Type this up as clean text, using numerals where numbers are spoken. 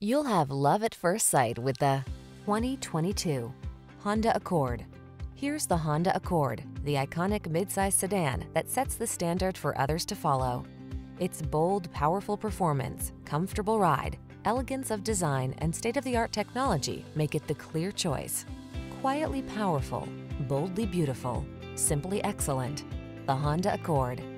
You'll have love at first sight with the 2022 Honda Accord. Here's the Honda Accord, the iconic midsize sedan that sets the standard for others to follow. Its bold, powerful performance, comfortable ride, elegance of design, and state-of-the-art technology make it the clear choice. Quietly powerful, boldly beautiful, simply excellent. The Honda Accord.